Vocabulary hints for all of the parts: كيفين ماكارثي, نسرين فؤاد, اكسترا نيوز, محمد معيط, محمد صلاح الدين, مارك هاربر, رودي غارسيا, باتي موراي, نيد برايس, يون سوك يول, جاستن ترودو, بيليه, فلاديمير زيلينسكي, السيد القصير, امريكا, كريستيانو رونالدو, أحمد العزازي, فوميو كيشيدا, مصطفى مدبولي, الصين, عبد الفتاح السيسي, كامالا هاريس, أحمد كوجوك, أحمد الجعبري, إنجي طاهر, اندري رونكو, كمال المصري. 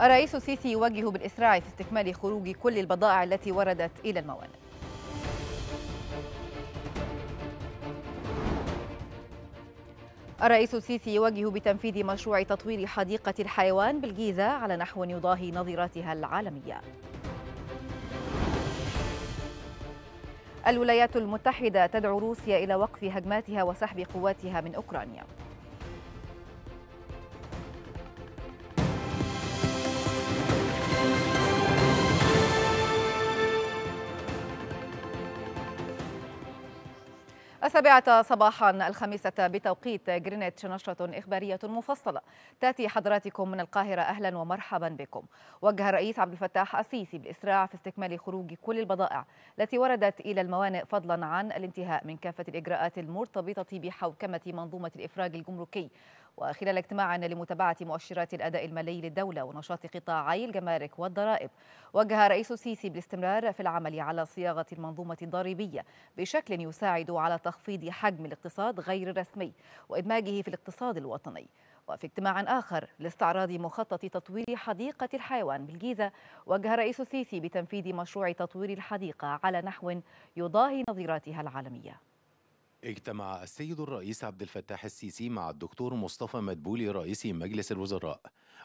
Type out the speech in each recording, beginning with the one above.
الرئيس السيسي يوجه بالإسراع في استكمال خروج كل البضائع التي وردت إلى الموانئ. الرئيس السيسي يوجه بتنفيذ مشروع تطوير حديقة الحيوان بالجيزة على نحو يضاهي نظيراتها العالمية. الولايات المتحدة تدعو روسيا إلى وقف هجماتها وسحب قواتها من أوكرانيا. السابعة صباحا الخامسة بتوقيت جرينتش، نشرة إخبارية مفصلة تأتي حضراتكم من القاهرة. أهلا ومرحبا بكم. وجه الرئيس عبد الفتاح السيسي بالإسراع في استكمال خروج كل البضائع التي وردت إلى الموانئ، فضلا عن الانتهاء من كافة الإجراءات المرتبطة بحوكمة منظومة الإفراج الجمركي. وخلال اجتماع لمتابعة مؤشرات الأداء المالي للدولة ونشاط قطاعي الجمارك والضرائب، وجه الرئيس السيسي بالاستمرار في العمل على صياغة المنظومة الضريبية بشكل يساعد على تخفيض حجم الاقتصاد غير الرسمي وإدماجه في الاقتصاد الوطني. وفي اجتماع آخر لاستعراض مخطط تطوير حديقة الحيوان بالجيزة، وجه الرئيس السيسي بتنفيذ مشروع تطوير الحديقة على نحو يضاهي نظيراتها العالمية. اجتمع السيد الرئيس عبد الفتاح السيسي مع الدكتور مصطفى مدبولي رئيس مجلس الوزراء،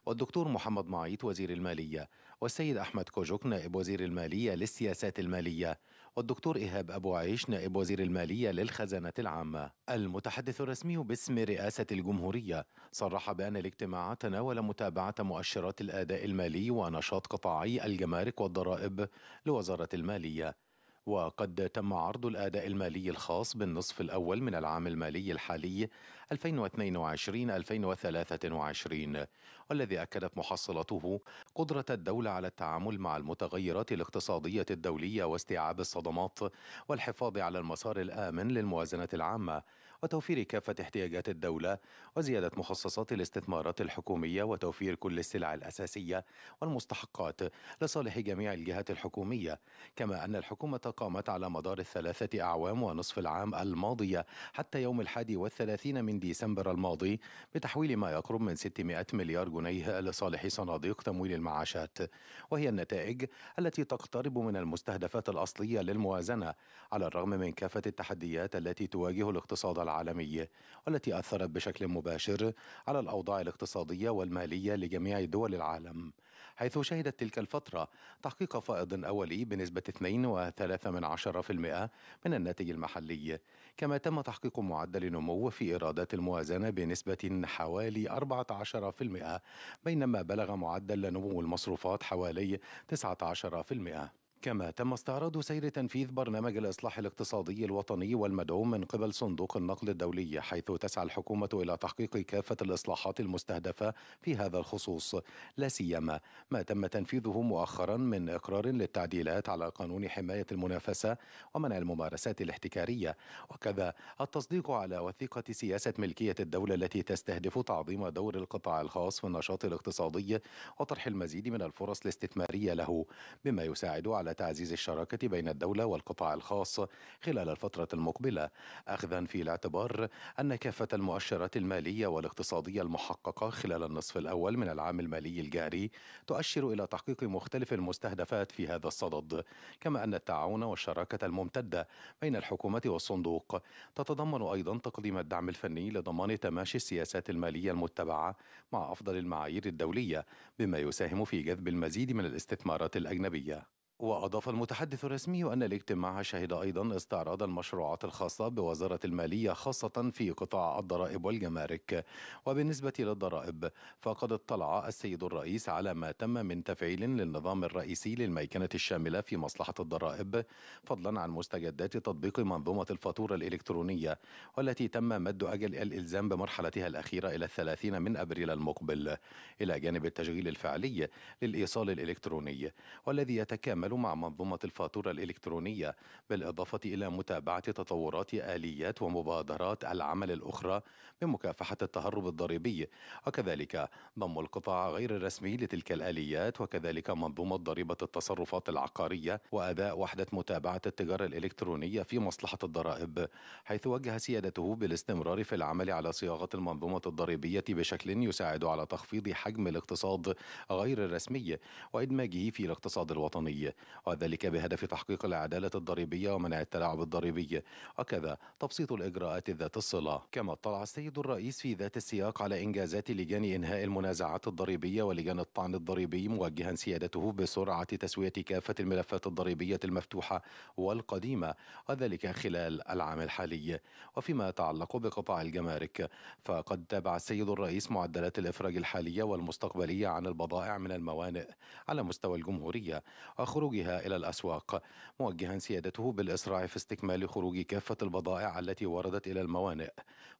والدكتور محمد معيط وزير المالية، والسيد أحمد كوجوك نائب وزير المالية للسياسات المالية، والدكتور إيهاب أبو عيش نائب وزير المالية للخزانة العامة. المتحدث الرسمي باسم رئاسة الجمهورية صرح بأن الاجتماع تناول متابعة مؤشرات الأداء المالي ونشاط قطاعي الجمارك والضرائب لوزارة المالية. وقد تم عرض الأداء المالي الخاص بالنصف الأول من العام المالي الحالي 2022-2023، والذي أكدت محصلته قدرة الدولة على التعامل مع المتغيرات الاقتصادية الدولية واستيعاب الصدمات والحفاظ على المسار الآمن للموازنة العامة وتوفير كافة احتياجات الدولة وزيادة مخصصات الاستثمارات الحكومية وتوفير كل السلع الأساسية والمستحقات لصالح جميع الجهات الحكومية. كما أن الحكومة قامت على مدار الثلاثة أعوام ونصف العام الماضية حتى يوم 31 من ديسمبر الماضي بتحويل ما يقرب من 600 مليار جنيه لصالح صناديق تمويل المعاشات، وهي النتائج التي تقترب من المستهدفات الأصلية للموازنة على الرغم من كافة التحديات التي تواجه الاقتصاد العالمي والتي أثرت بشكل مباشر على الأوضاع الاقتصادية والمالية لجميع دول العالم، حيث شهدت تلك الفترة تحقيق فائض أولي بنسبة 2.3% من الناتج المحلي، كما تم تحقيق معدل نمو في إيرادات الموازنة بنسبة حوالي 14%، بينما بلغ معدل نمو المصروفات حوالي 19%. كما تم استعراض سير تنفيذ برنامج الإصلاح الاقتصادي الوطني والمدعوم من قبل صندوق النقد الدولي، حيث تسعى الحكومة إلى تحقيق كافة الإصلاحات المستهدفة في هذا الخصوص، لا سيما ما تم تنفيذه مؤخرا من إقرار للتعديلات على قانون حماية المنافسة ومنع الممارسات الاحتكارية، وكذا التصديق على وثيقة سياسة ملكية الدولة التي تستهدف تعظيم دور القطاع الخاص في النشاط الاقتصادي وطرح المزيد من الفرص الاستثمارية له، بما يساعد على تعزيز الشراكة بين الدولة والقطاع الخاص خلال الفترة المقبلة، أخذا في الاعتبار أن كافة المؤشرات المالية والاقتصادية المحققة خلال النصف الأول من العام المالي الجاري تؤشر إلى تحقيق مختلف المستهدفات في هذا الصدد، كما أن التعاون والشراكة الممتدة بين الحكومة والصندوق تتضمن أيضا تقديم الدعم الفني لضمان تماشي السياسات المالية المتبعة مع أفضل المعايير الدولية، بما يساهم في جذب المزيد من الاستثمارات الأجنبية. وأضاف المتحدث الرسمي أن الاجتماع شهد أيضا استعراض المشروعات الخاصة بوزارة المالية خاصة في قطاع الضرائب والجمارك. وبالنسبة للضرائب فقد اطلع السيد الرئيس على ما تم من تفعيل للنظام الرئيسي للميكنة الشاملة في مصلحة الضرائب، فضلا عن مستجدات تطبيق منظومة الفاتورة الإلكترونية والتي تم مد أجل الإلزام بمرحلتها الأخيرة إلى 30 من أبريل المقبل، إلى جانب التشغيل الفعلي للإيصال الإلكتروني والذي يتكامل العمل مع منظومة الفاتورة الإلكترونية، بالإضافة إلى متابعة تطورات آليات ومبادرات العمل الأخرى بمكافحة التهرب الضريبي، وكذلك ضم القطاع غير الرسمي لتلك الآليات، وكذلك منظومة ضريبة التصرفات العقارية وأداء وحدة متابعة التجارة الإلكترونية في مصلحة الضرائب، حيث وجه سيادته بالاستمرار في العمل على صياغة المنظومة الضريبية بشكل يساعد على تخفيض حجم الاقتصاد غير الرسمي وإدماجه في الاقتصاد الوطني، وذلك بهدف تحقيق العدالة الضريبية ومنع التلاعب الضريبي، وكذا تبسيط الإجراءات ذات الصلة. كما اطلع السيد الرئيس في ذات السياق على إنجازات لجان إنهاء المنازعات الضريبية ولجان الطعن الضريبي، موجها سيادته بسرعة تسوية كافة الملفات الضريبية المفتوحة والقديمة، وذلك خلال العام الحالي. وفيما يتعلق بقطاع الجمارك، فقد تابع السيد الرئيس معدلات الإفراج الحالية والمستقبلية عن البضائع من الموانئ على مستوى الجمهورية وخروجها إلى الأسواق، موجها سيادته بالإسراع في استكمال خروج كافة البضائع التي وردت إلى الموانئ،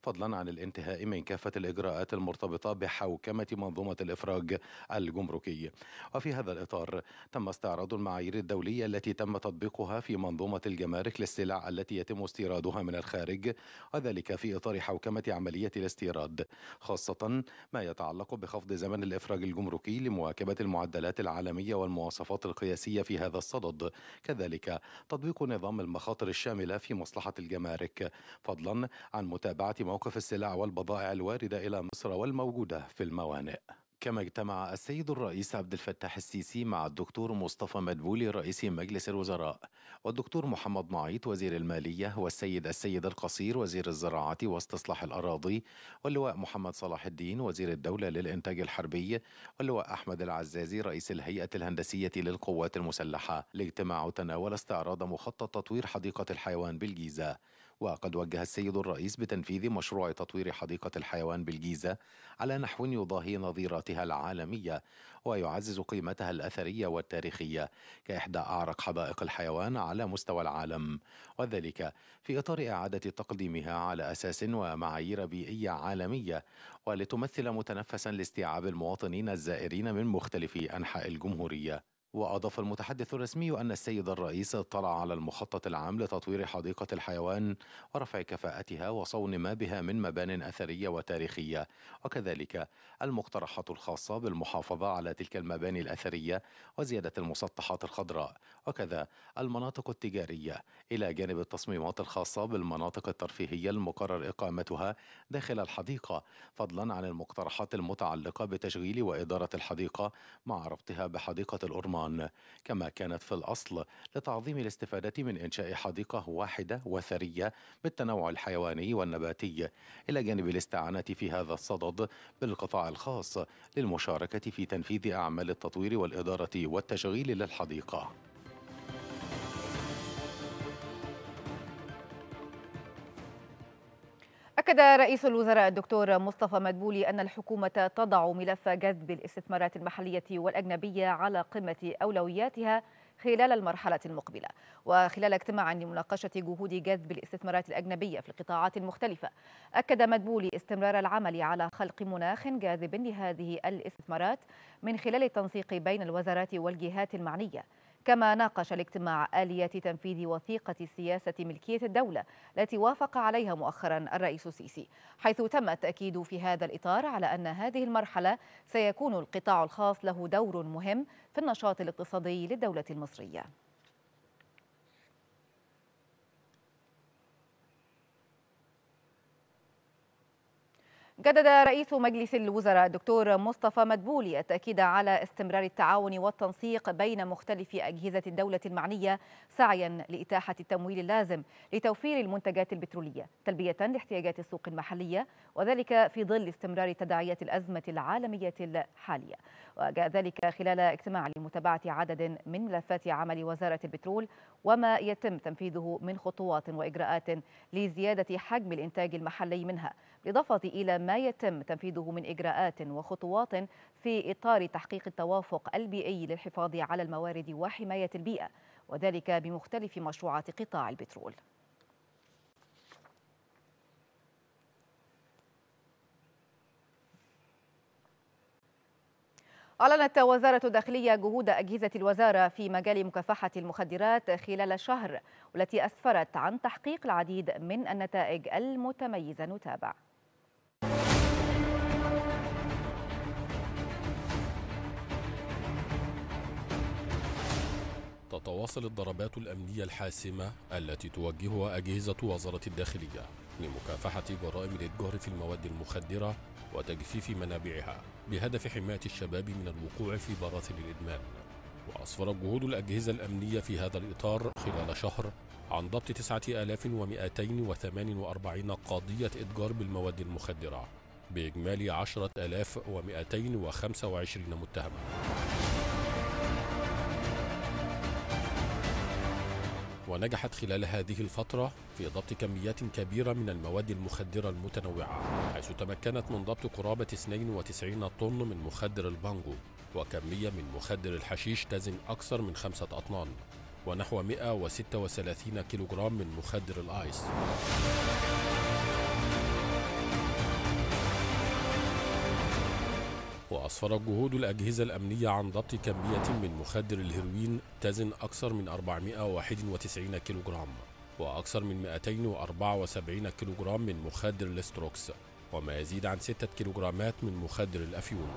فضلا عن الانتهاء من كافة الإجراءات المرتبطة بحوكمة منظومة الإفراج الجمركي. وفي هذا الإطار تم استعراض المعايير الدولية التي تم تطبيقها في منظومة الجمارك للسلع التي يتم استيرادها من الخارج، وذلك في إطار حوكمة عملية الاستيراد، خاصة ما يتعلق بخفض زمن الإفراج الجمركي لمواكبة المعدلات العالمية والمواصفات القياسية في هذا الصدد، كذلك تطبيق نظام المخاطر الشاملة في مصلحة الجمارك، فضلا عن متابعة موقف السلع والبضائع الواردة إلى مصر والموجودة في الموانئ. كما اجتمع السيد الرئيس عبد الفتاح السيسي مع الدكتور مصطفى مدبولي رئيس مجلس الوزراء، والدكتور محمد معيط وزير المالية، والسيد القصير وزير الزراعة واستصلاح الأراضي، واللواء محمد صلاح الدين وزير الدولة للإنتاج الحربي، واللواء أحمد العزازي رئيس الهيئة الهندسية للقوات المسلحة. الاجتماع تناول استعراض مخطط تطوير حديقة الحيوان بالجيزة، وقد وجه السيد الرئيس بتنفيذ مشروع تطوير حديقة الحيوان بالجيزة على نحو يضاهي نظيراتها العالمية ويعزز قيمتها الأثرية والتاريخية كإحدى أعرق حدائق الحيوان على مستوى العالم، وذلك في إطار إعادة تقديمها على أساس ومعايير بيئية عالمية، ولتمثل متنفسا لاستيعاب المواطنين الزائرين من مختلف أنحاء الجمهورية. وأضاف المتحدث الرسمي أن السيد الرئيس اطلع على المخطط العام لتطوير حديقة الحيوان ورفع كفاءتها وصون ما بها من مبان أثرية وتاريخية، وكذلك المقترحات الخاصة بالمحافظة على تلك المباني الأثرية وزيادة المسطحات الخضراء، وكذا المناطق التجارية، إلى جانب التصميمات الخاصة بالمناطق الترفيهية المقرر إقامتها داخل الحديقة، فضلا عن المقترحات المتعلقة بتشغيل وإدارة الحديقة مع ربطها بحديقة الأرمان، كما كانت في الأصل لتعظيم الاستفادة من إنشاء حديقة واحدة وثرية بالتنوع الحيواني والنباتي، إلى جانب الاستعانة في هذا الصدد بالقطاع الخاص للمشاركة في تنفيذ أعمال التطوير والإدارة والتشغيل للحديقة. أكد رئيس الوزراء الدكتور مصطفى مدبولي أن الحكومة تضع ملف جذب الاستثمارات المحلية والأجنبية على قمة أولوياتها خلال المرحلة المقبلة. وخلال اجتماع لمناقشة جهود جذب الاستثمارات الأجنبية في القطاعات المختلفة، أكد مدبولي استمرار العمل على خلق مناخ جاذب لهذه الاستثمارات من خلال التنسيق بين الوزارات والجهات المعنية. كما ناقش الاجتماع آليات تنفيذ وثيقة سياسة ملكية الدولة التي وافق عليها مؤخرا الرئيس السيسي، حيث تم التأكيد في هذا الإطار على أن هذه المرحلة سيكون القطاع الخاص له دور مهم في النشاط الاقتصادي للدولة المصرية. جدد رئيس مجلس الوزراء الدكتور مصطفى مدبولي التأكيد على استمرار التعاون والتنسيق بين مختلف أجهزة الدولة المعنية سعيا لإتاحة التمويل اللازم لتوفير المنتجات البترولية تلبية لاحتياجات السوق المحلية، وذلك في ظل استمرار تداعيات الأزمة العالمية الحالية. وجاء ذلك خلال اجتماع لمتابعة عدد من ملفات عمل وزارة البترول وما يتم تنفيذه من خطوات وإجراءات لزيادة حجم الإنتاج المحلي منها، بالإضافة إلى ما يتم تنفيذه من إجراءات وخطوات في إطار تحقيق التوافق البيئي للحفاظ على الموارد وحماية البيئة، وذلك بمختلف مشروعات قطاع البترول. أعلنت وزارة الداخلية جهود أجهزة الوزارة في مجال مكافحة المخدرات خلال الشهر، والتي أسفرت عن تحقيق العديد من النتائج المتميزة. نتابع. تتواصل الضربات الأمنية الحاسمة التي توجهها أجهزة وزارة الداخلية لمكافحة جرائم الاتجار في المواد المخدرة وتجفيف منابعها بهدف حماية الشباب من الوقوع في براثن الإدمان. وأسفرت جهود الأجهزة الأمنية في هذا الإطار خلال شهر عن ضبط 9248 قضية إتجار بالمواد المخدرة بإجمالي 10225 متهمة. ونجحت خلال هذه الفترة في ضبط كميات كبيرة من المواد المخدرة المتنوعة، حيث تمكنت من ضبط قرابة 92 طن من مخدر البانجو، وكمية من مخدر الحشيش تزن أكثر من 5 أطنان، ونحو 136 كيلوغرام من مخدر الآيس. وأسفرت جهود الأجهزة الأمنية عن ضبط كمية من مخدر الهيروين تزن أكثر من 491 كيلوغرام، وأكثر من 274 كيلوغرام من مخدر الاستروكس، وما يزيد عن 6 كيلوغرامات من مخدر الأفيون.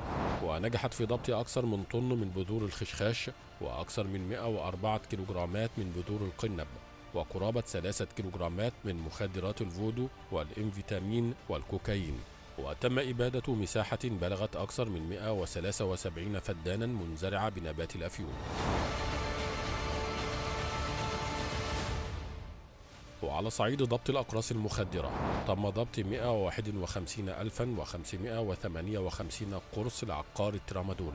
ونجحت في ضبط أكثر من طن من بذور الخشخاش، وأكثر من 104 كيلوغرامات من بذور القنب، وقرابة 3 كيلوغرامات من مخدرات الفودو والإنفيتامين والكوكايين. وتم إبادة مساحة بلغت أكثر من 173 فدانا منزرعة بنبات الأفيون. وعلى صعيد ضبط الأقراص المخدرة، تم ضبط 151558 قرص العقار الترامادول،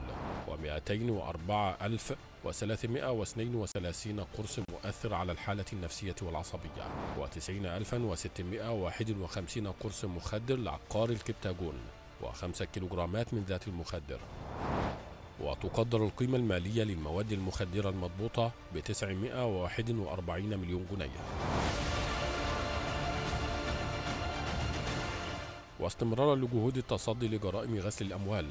و204332 قرص مؤثر على الحالة النفسية والعصبية، و90651 قرص مخدر لعقار الكبتاجون، و5 كيلوغرامات من ذات المخدر. وتقدر القيمة المالية للمواد المخدرة المضبوطة ب941 مليون جنيه. واستمرارا لجهود التصدي لجرائم غسل الأموال،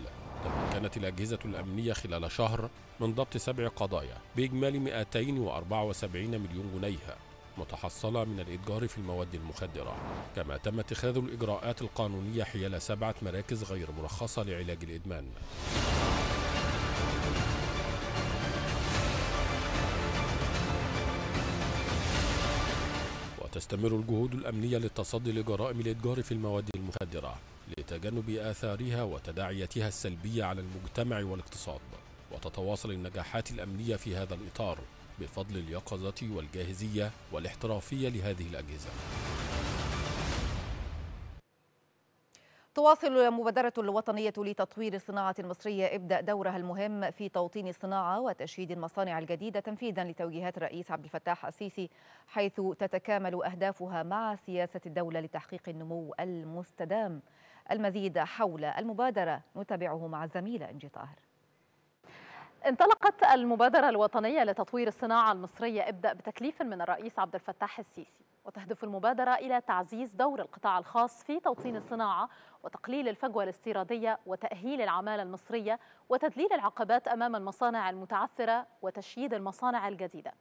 تمكنت الأجهزة الأمنية خلال شهر من ضبط 7 قضايا بإجمالي 274 مليون جنيه متحصلة من الإتجار في المواد المخدرة. كما تم اتخاذ الإجراءات القانونية حيال 7 مراكز غير مرخصة لعلاج الإدمان. تستمر الجهود الأمنية للتصدي لجرائم الإتجار في المواد المخدرة لتجنب آثارها وتداعياتها السلبية على المجتمع والاقتصاد. وتتواصل النجاحات الأمنية في هذا الإطار بفضل اليقظة والجاهزية والاحترافية لهذه الأجهزة. تواصل المبادرة الوطنية لتطوير الصناعة المصرية إبدأ دورها المهم في توطين الصناعة وتشييد المصانع الجديدة تنفيذا لتوجيهات الرئيس عبد الفتاح السيسي، حيث تتكامل أهدافها مع سياسة الدولة لتحقيق النمو المستدام. المزيد حول المبادرة نتابعه مع الزميلة إنجي طاهر. انطلقت المبادرة الوطنية لتطوير الصناعة المصرية إبدأ بتكليف من الرئيس عبد الفتاح السيسي، وتهدف المبادرة إلى تعزيز دور القطاع الخاص في توطين الصناعة وتقليل الفجوة الاستيرادية وتأهيل العمالة المصرية وتذليل العقبات أمام المصانع المتعثرة وتشييد المصانع الجديدة.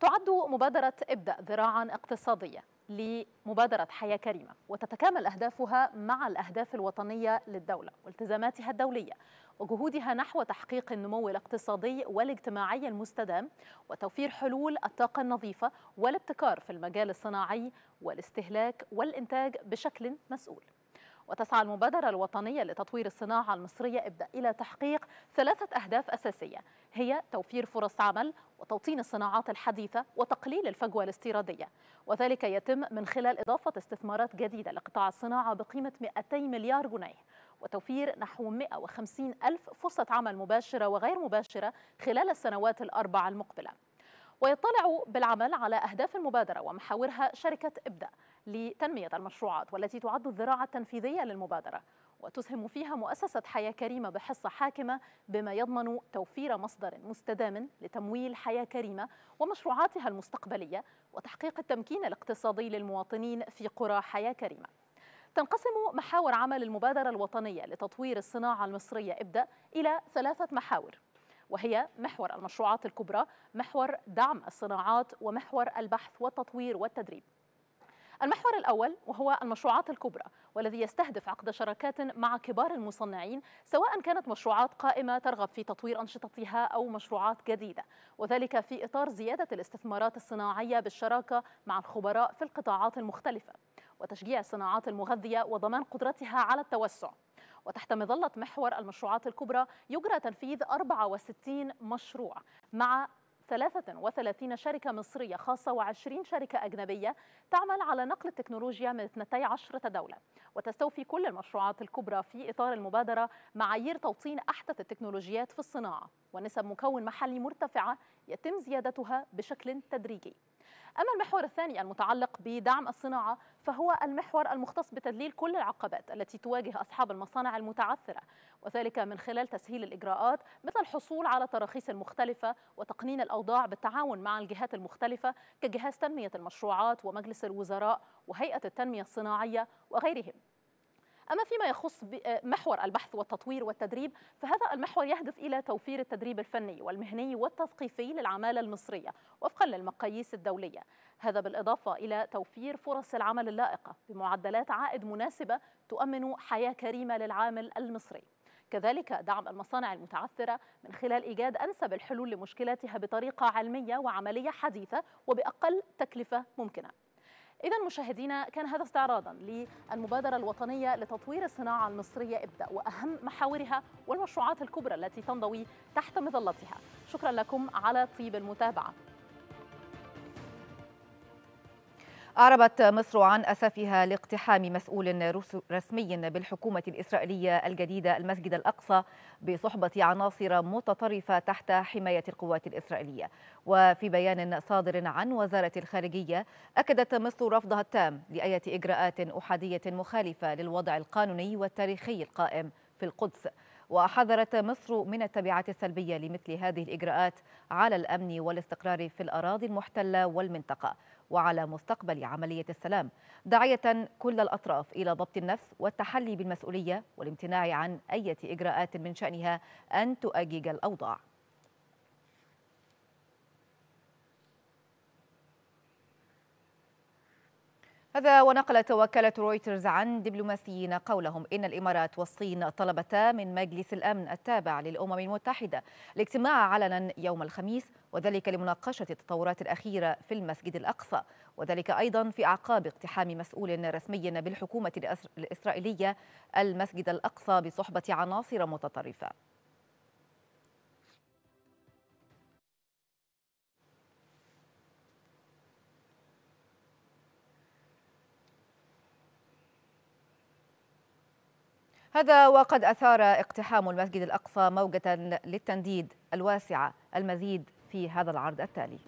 تعد مبادرة إبدأ ذراعاً اقتصادية لمبادرة حياة كريمة، وتتكامل أهدافها مع الأهداف الوطنية للدولة والتزاماتها الدولية وجهودها نحو تحقيق النمو الاقتصادي والاجتماعي المستدام وتوفير حلول الطاقة النظيفة والابتكار في المجال الصناعي والاستهلاك والإنتاج بشكل مسؤول. وتسعى المبادرة الوطنية لتطوير الصناعة المصرية إبدأ إلى تحقيق 3 أهداف أساسية، هي توفير فرص عمل وتوطين الصناعات الحديثة وتقليل الفجوة الاستيرادية، وذلك يتم من خلال إضافة استثمارات جديدة لقطاع الصناعة بقيمة 200 مليار جنيه وتوفير نحو 150 ألف فرصة عمل مباشرة وغير مباشرة خلال السنوات 4 المقبلة. ويطلع بالعمل على أهداف المبادرة ومحاورها شركة إبدأ لتنمية المشروعات، والتي تعد الذراع التنفيذية للمبادرة، وتسهم فيها مؤسسة حياة كريمة بحصة حاكمة، بما يضمن توفير مصدر مستدام لتمويل حياة كريمة ومشروعاتها المستقبلية وتحقيق التمكين الاقتصادي للمواطنين في قرى حياة كريمة. تنقسم محاور عمل المبادرة الوطنية لتطوير الصناعة المصرية إبدأ إلى 3 محاور، وهي محور المشروعات الكبرى، محور دعم الصناعات، ومحور البحث والتطوير والتدريب. المحور الأول وهو المشروعات الكبرى، والذي يستهدف عقد شراكات مع كبار المصنعين، سواء كانت مشروعات قائمة ترغب في تطوير أنشطتها أو مشروعات جديدة، وذلك في إطار زيادة الاستثمارات الصناعية بالشراكة مع الخبراء في القطاعات المختلفة وتشجيع الصناعات المغذية وضمان قدرتها على التوسع. وتحت مظلة محور المشروعات الكبرى يجرى تنفيذ 64 مشروع مع 33 شركة مصرية خاصة و20 شركة أجنبية تعمل على نقل التكنولوجيا من 12 دولة، وتستوفي كل المشروعات الكبرى في إطار المبادرة معايير توطين أحدث التكنولوجيات في الصناعة ونسب مكون محلي مرتفعة يتم زيادتها بشكل تدريجي. أما المحور الثاني المتعلق بدعم الصناعة فهو المحور المختص بتذليل كل العقبات التي تواجه أصحاب المصانع المتعثرة، وذلك من خلال تسهيل الإجراءات مثل الحصول على تراخيص مختلفة وتقنين الأوضاع بالتعاون مع الجهات المختلفة كجهاز تنمية المشروعات ومجلس الوزراء وهيئة التنمية الصناعية وغيرهم. أما فيما يخص محور البحث والتطوير والتدريب فهذا المحور يهدف إلى توفير التدريب الفني والمهني والتثقيفي للعمالة المصرية وفقا للمقاييس الدولية، هذا بالإضافة إلى توفير فرص العمل اللائقة بمعدلات عائد مناسبة تؤمن حياة كريمة للعامل المصري. كذلك دعم المصانع المتعثرة من خلال إيجاد أنسب الحلول لمشكلاتها بطريقة علمية وعملية حديثة وبأقل تكلفة ممكنة. إذا مشاهدينا، كان هذا استعراضا للمبادرة الوطنية لتطوير الصناعة المصرية إبدأ وأهم محاورها والمشروعات الكبرى التي تنضوي تحت مظلتها. شكرا لكم على طيب المتابعة. أعربت مصر عن أسفها لاقتحام مسؤول رسمي بالحكومة الإسرائيلية الجديدة المسجد الأقصى بصحبة عناصر متطرفة تحت حماية القوات الإسرائيلية. وفي بيان صادر عن وزارة الخارجية أكدت مصر رفضها التام لأي إجراءات أحادية مخالفة للوضع القانوني والتاريخي القائم في القدس، وحذرت مصر من التبعات السلبية لمثل هذه الإجراءات على الأمن والاستقرار في الأراضي المحتلة والمنطقة وعلى مستقبل عملية السلام، داعية كل الأطراف إلى ضبط النفس والتحلي بالمسؤولية والامتناع عن أي إجراءات من شأنها أن تؤجج الأوضاع. هذا ونقلت وكالة رويترز عن دبلوماسيين قولهم إن الإمارات والصين طلبتا من مجلس الأمن التابع للأمم المتحدة الاجتماع علنا يوم الخميس، وذلك لمناقشة التطورات الأخيرة في المسجد الأقصى، وذلك أيضا في أعقاب اقتحام مسؤول رسمي بالحكومة الإسرائيلية المسجد الأقصى بصحبة عناصر متطرفة. هذا وقد أثار اقتحام المسجد الأقصى موجة للتنديد الواسعة. المزيد في هذا العرض التالي.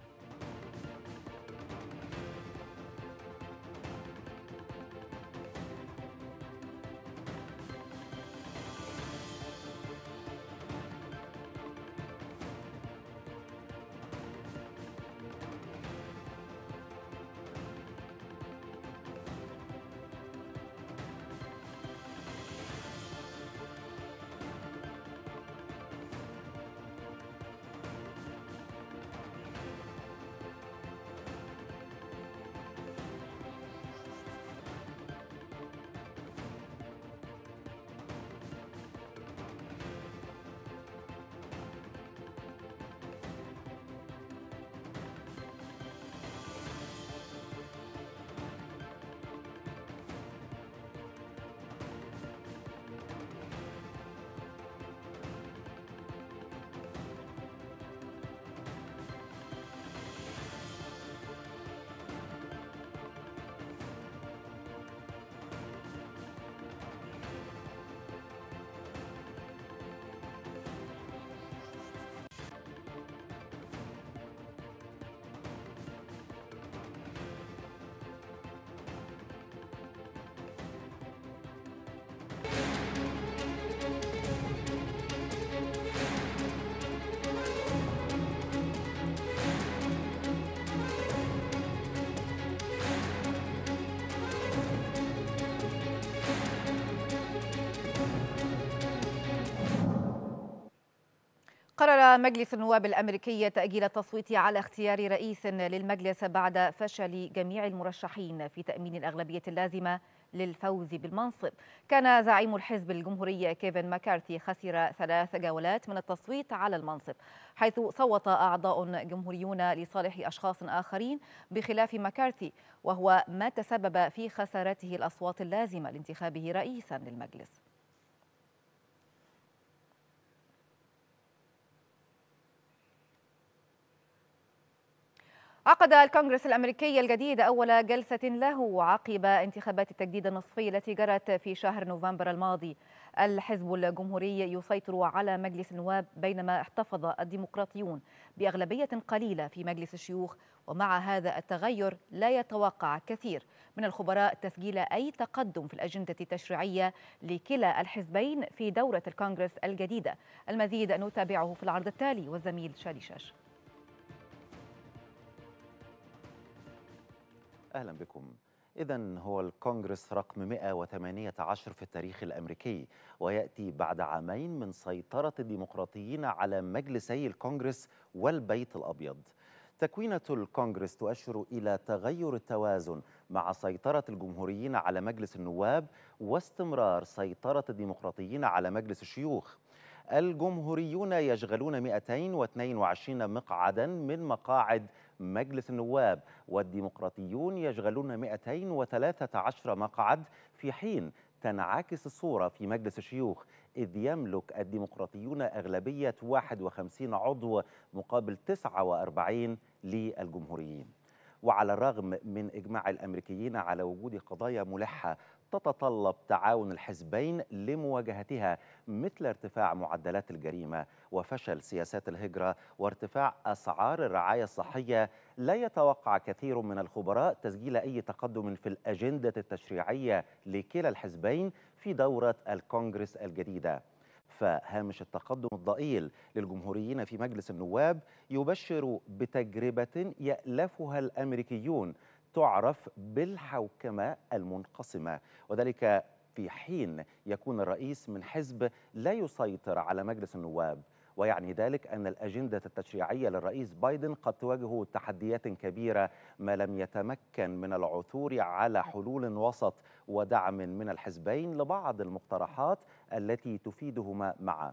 قرر مجلس النواب الأمريكي تأجيل التصويت على اختيار رئيس للمجلس بعد فشل جميع المرشحين في تأمين الأغلبية اللازمة للفوز بالمنصب. كان زعيم الحزب الجمهوري كيفين ماكارثي خسر 3 جولات من التصويت على المنصب، حيث صوت أعضاء جمهوريون لصالح أشخاص آخرين بخلاف ماكارثي، وهو ما تسبب في خسارته الأصوات اللازمة لانتخابه رئيسا للمجلس. عقد الكونغرس الأمريكي الجديد أول جلسة له عقب انتخابات التجديد النصفي التي جرت في شهر نوفمبر الماضي. الحزب الجمهوري يسيطر على مجلس النواب، بينما احتفظ الديمقراطيون بأغلبية قليلة في مجلس الشيوخ. ومع هذا التغير لا يتوقع كثير من الخبراء تسجيل أي تقدم في الأجندة التشريعية لكلا الحزبين في دورة الكونغرس الجديدة. المزيد نتابعه في العرض التالي والزميل شاديشاش. أهلا بكم. إذن هو الكونغرس رقم 118 في التاريخ الأمريكي، ويأتي بعد عامين من سيطرة الديمقراطيين على مجلسي الكونغرس والبيت الأبيض. تكوينة الكونغرس تؤشر إلى تغير التوازن مع سيطرة الجمهوريين على مجلس النواب واستمرار سيطرة الديمقراطيين على مجلس الشيوخ. الجمهوريون يشغلون 222 مقعدا من مقاعد مجلس النواب، والديمقراطيون يشغلون 213 مقعد، في حين تنعكس الصورة في مجلس الشيوخ، إذ يملك الديمقراطيون أغلبية 51 عضو مقابل 49 للجمهوريين. وعلى الرغم من إجماع الأمريكيين على وجود قضايا ملحة تتطلب تعاون الحزبين لمواجهتها، مثل ارتفاع معدلات الجريمة وفشل سياسات الهجرة وارتفاع أسعار الرعاية الصحية، لا يتوقع كثير من الخبراء تسجيل أي تقدم في الأجندة التشريعية لكلا الحزبين في دورة الكونغرس الجديدة. فهامش التقدم الضئيل للجمهوريين في مجلس النواب يبشر بتجربة يألفها الأمريكيون تعرف بالحوكمة المنقسمة، وذلك في حين يكون الرئيس من حزب لا يسيطر على مجلس النواب. ويعني ذلك أن الأجندة التشريعية للرئيس بايدن قد تواجه تحديات كبيرة ما لم يتمكن من العثور على حلول وسط ودعم من الحزبين لبعض المقترحات التي تفيدهما معا.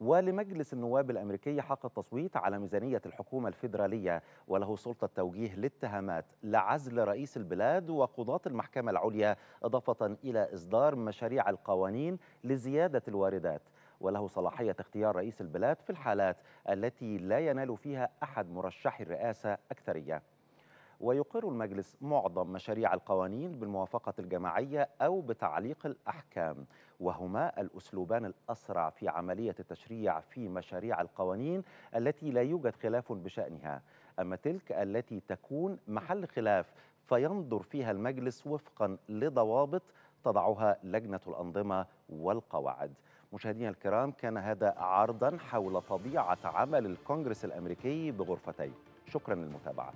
ولمجلس النواب الأمريكي حق التصويت على ميزانية الحكومة الفيدرالية، وله سلطة توجيه لاتهامات لعزل رئيس البلاد وقضاة المحكمة العليا، إضافة إلى إصدار مشاريع القوانين لزيادة الواردات. وله صلاحية اختيار رئيس البلاد في الحالات التي لا ينال فيها أحد مرشحي الرئاسة أكثرية. ويقر المجلس معظم مشاريع القوانين بالموافقة الجماعية أو بتعليق الأحكام، وهما الأسلوبان الأسرع في عملية التشريع في مشاريع القوانين التي لا يوجد خلاف بشأنها، أما تلك التي تكون محل خلاف فينظر فيها المجلس وفقا لضوابط تضعها لجنة الأنظمة والقواعد. مشاهدينا الكرام، كان هذا عرضا حول طبيعة عمل الكونغرس الأمريكي بغرفتي. شكرا للمتابعة.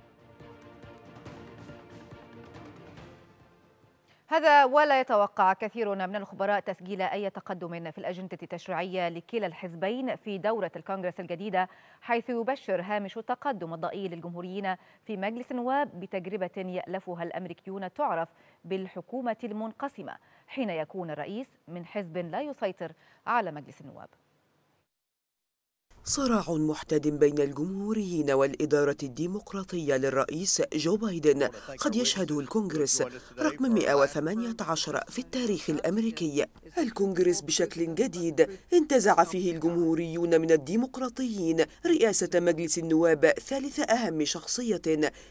هذا ولا يتوقع كثير من الخبراء تسجيل أي تقدم في الأجندة التشريعية لكلا الحزبين في دورة الكونغرس الجديدة، حيث يبشر هامش التقدم الضئيل للجمهوريين في مجلس النواب بتجربة يألفها الأمريكيون تعرف بالحكومة المنقسمة، حين يكون الرئيس من حزب لا يسيطر على مجلس النواب. صراع محتد بين الجمهوريين والإدارة الديمقراطية للرئيس جو بايدن قد يشهده الكونغرس رقم 118 في التاريخ الأمريكي. الكونغرس بشكل جديد انتزع فيه الجمهوريون من الديمقراطيين رئاسة مجلس النواب، ثالث أهم شخصية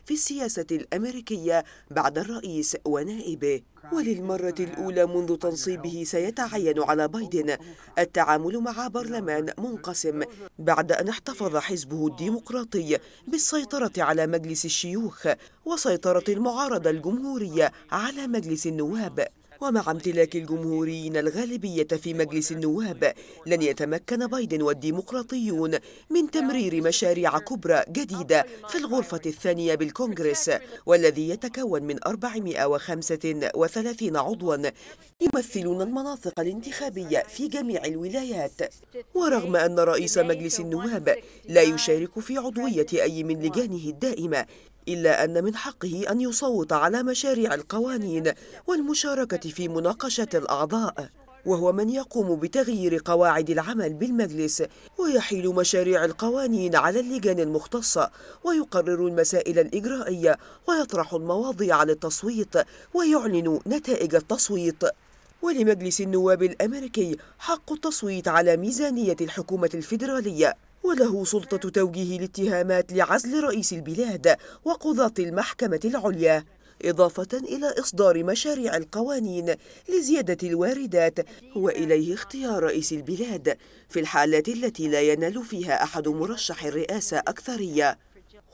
في السياسة الأمريكية بعد الرئيس ونائبه. وللمرة الأولى منذ تنصيبه سيتعين على بايدن التعامل مع برلمان منقسم، بعد أن احتفظ حزبه الديمقراطي بالسيطرة على مجلس الشيوخ وسيطرة المعارضة الجمهورية على مجلس النواب. ومع امتلاك الجمهوريين الغالبية في مجلس النواب لن يتمكن بايدن والديمقراطيون من تمرير مشاريع كبرى جديدة في الغرفة الثانية بالكونغرس، والذي يتكون من 435 عضوا يمثلون المناطق الانتخابية في جميع الولايات. ورغم أن رئيس مجلس النواب لا يشارك في عضوية أي من لجانه الدائمة، إلا أن من حقه أن يصوت على مشاريع القوانين والمشاركة في مناقشة الأعضاء، وهو من يقوم بتغيير قواعد العمل بالمجلس ويحيل مشاريع القوانين على اللجان المختصة ويقرر المسائل الإجرائية ويطرح المواضيع للتصويت ويعلن نتائج التصويت. ولمجلس النواب الأمريكي حق التصويت على ميزانية الحكومة الفيدرالية، وله سلطة توجيه الاتهامات لعزل رئيس البلاد وقضاة المحكمة العليا، إضافة إلى إصدار مشاريع القوانين لزيادة الواردات، وإليه اختيار رئيس البلاد في الحالات التي لا ينال فيها أحد مرشح الرئاسة أكثرية.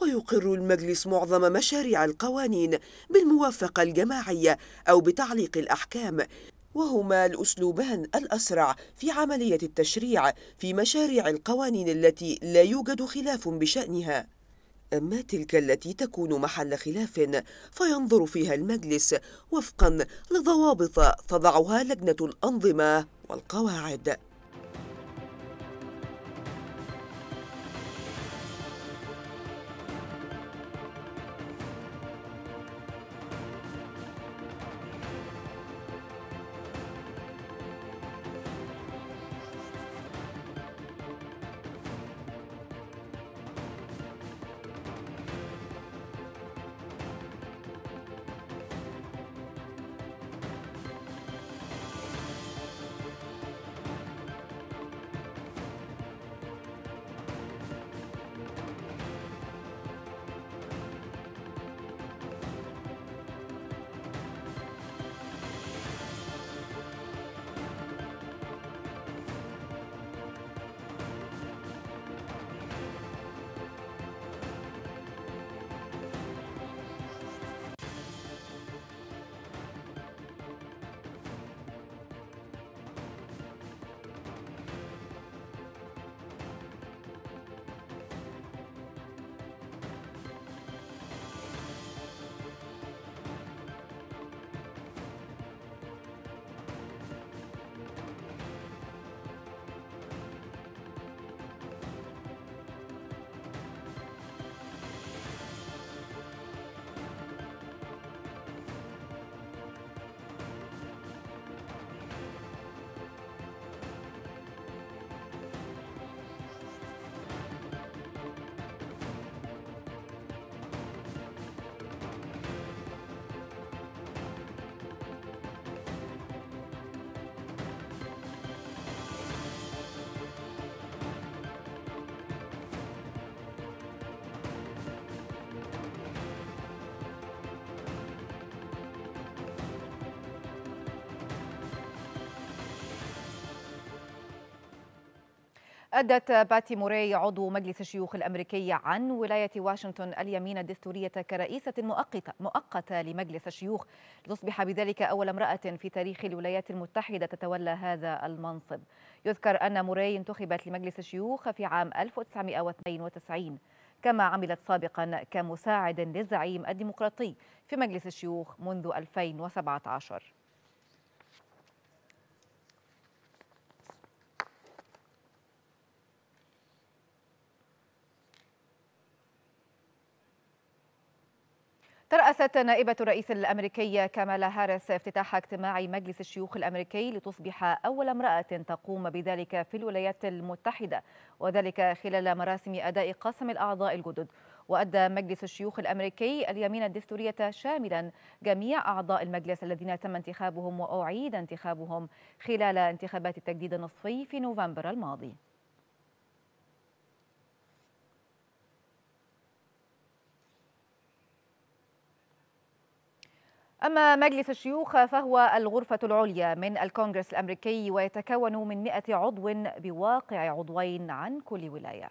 ويقر المجلس معظم مشاريع القوانين بالموافقة الجماعية أو بتعليق الأحكام، وهما الأسلوبان الأسرع في عملية التشريع في مشاريع القوانين التي لا يوجد خلاف بشأنها. أما تلك التي تكون محل خلاف فينظر فيها المجلس وفقا لضوابط تضعها لجنة الأنظمة والقواعد. أدت باتي موراي عضو مجلس الشيوخ الأمريكي عن ولاية واشنطن اليمين الدستورية كرئيسة مؤقتة لمجلس الشيوخ، لتصبح بذلك أول امرأة في تاريخ الولايات المتحدة تتولى هذا المنصب. يذكر أن موراي انتخبت لمجلس الشيوخ في عام 1992، كما عملت سابقا كمساعد للزعيم الديمقراطي في مجلس الشيوخ منذ 2017. رأست نائبة الرئيس الأمريكية كامالا هاريس افتتاح اجتماع مجلس الشيوخ الأمريكي لتصبح أول امرأة تقوم بذلك في الولايات المتحدة، وذلك خلال مراسم أداء قسم الأعضاء الجدد. وأدى مجلس الشيوخ الأمريكي اليمين الدستورية شاملا جميع أعضاء المجلس الذين تم انتخابهم وأعيد انتخابهم خلال انتخابات التجديد النصفي في نوفمبر الماضي. أما مجلس الشيوخ فهو الغرفة العليا من الكونغرس الأمريكي، ويتكون من 100 عضو بواقع عضوين عن كل ولاية.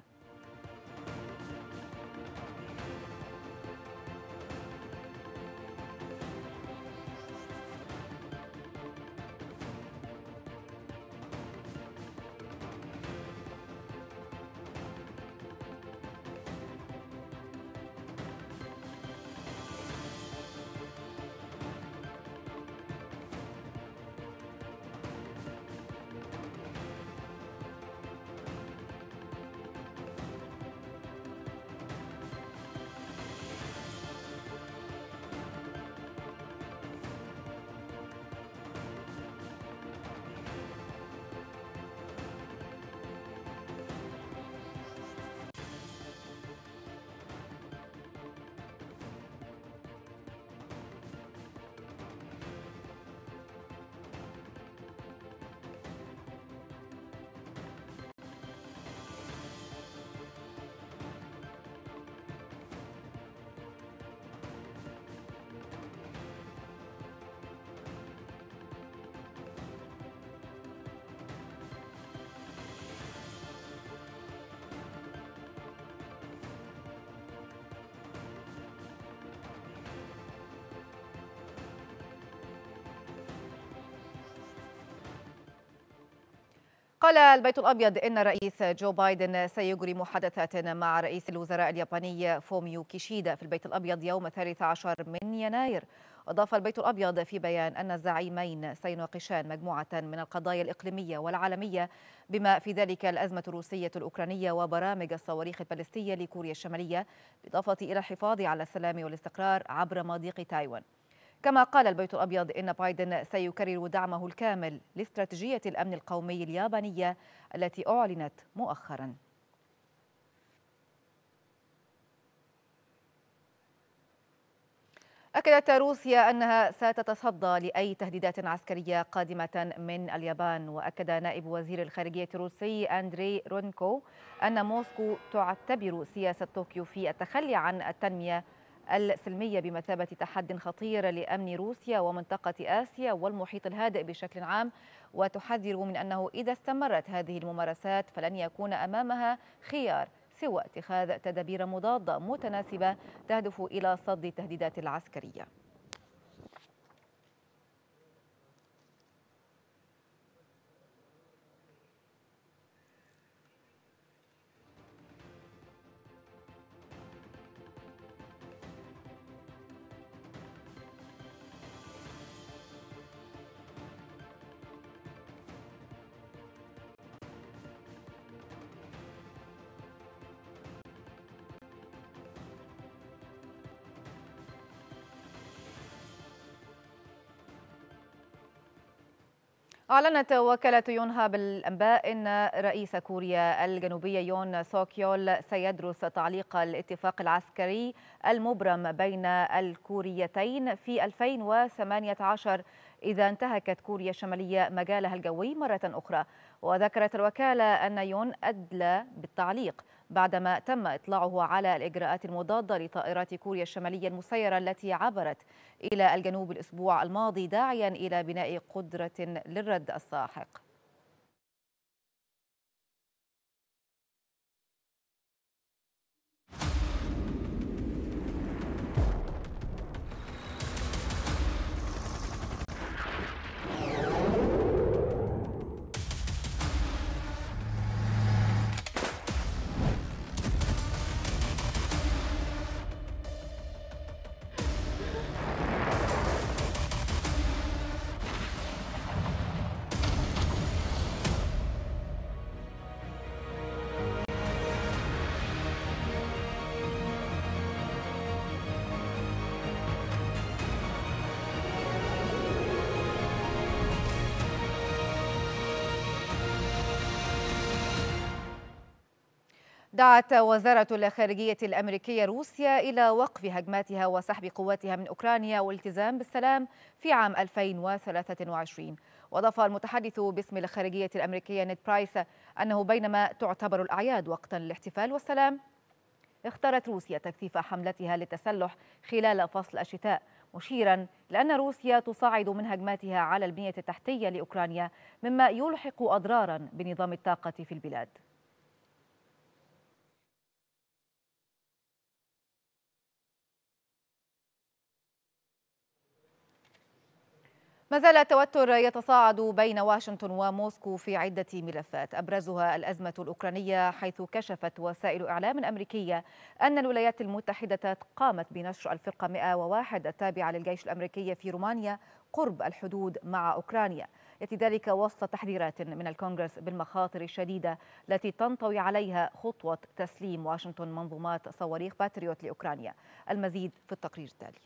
قال البيت الأبيض إن الرئيس جو بايدن سيجري محادثات مع رئيس الوزراء الياباني فوميو كيشيدا في البيت الأبيض يوم 13 من يناير. أضاف البيت الأبيض في بيان أن الزعيمين سيناقشان مجموعة من القضايا الإقليمية والعالمية بما في ذلك الأزمة الروسية الأوكرانية وبرامج الصواريخ البالستية لكوريا الشمالية، بالإضافة إلى الحفاظ على السلام والاستقرار عبر مضيق تايوان. كما قال البيت الأبيض إن بايدن سيكرر دعمه الكامل لاستراتيجية الأمن القومي اليابانية التي أعلنت مؤخراً. أكدت روسيا أنها ستتصدى لأي تهديدات عسكرية قادمة من اليابان، وأكد نائب وزير الخارجية الروسي اندري رونكو أن موسكو تعتبر سياسة طوكيو في التخلي عن التنمية السلمية بمثابة تحد خطير لأمن روسيا ومنطقة آسيا والمحيط الهادئ بشكل عام، وتحذر من أنه إذا استمرت هذه الممارسات فلن يكون أمامها خيار سوى اتخاذ تدابير مضادة متناسبة تهدف إلى صد التهديدات العسكرية. أعلنت وكالة يونها بالأنباء أن رئيس كوريا الجنوبية يون سوك يول سيدرس تعليق الاتفاق العسكري المبرم بين الكوريتين في 2018 إذا انتهكت كوريا الشمالية مجالها الجوي مرة أخرى. وذكرت الوكالة أن يون أدلى بالتعليق بعدما تم إطلاعه على الإجراءات المضادة لطائرات كوريا الشمالية المسيرة التي عبرت إلى الجنوب الأسبوع الماضي، داعيا إلى بناء قدرة للرد الساحق. دعت وزارة الخارجية الأمريكية روسيا إلى وقف هجماتها وسحب قواتها من أوكرانيا والالتزام بالسلام في عام 2023. وأضاف المتحدث باسم الخارجية الأمريكية نيد برايس أنه بينما تعتبر الأعياد وقتا للاحتفال والسلام، اختارت روسيا تكثيف حملتها للتسلح خلال فصل الشتاء، مشيرا لأن روسيا تصاعد من هجماتها على البنية التحتية لأوكرانيا مما يلحق أضرارا بنظام الطاقة في البلاد. ما زال التوتر يتصاعد بين واشنطن وموسكو في عدة ملفات، أبرزها الأزمة الأوكرانية، حيث كشفت وسائل إعلام أمريكية أن الولايات المتحدة قامت بنشر الفرقة 101 التابعة للجيش الأمريكي في رومانيا قرب الحدود مع أوكرانيا، يأتي ذلك وسط تحذيرات من الكونغرس بالمخاطر الشديدة التي تنطوي عليها خطوة تسليم واشنطن منظومات صواريخ باتريوت لأوكرانيا. المزيد في التقرير التالي.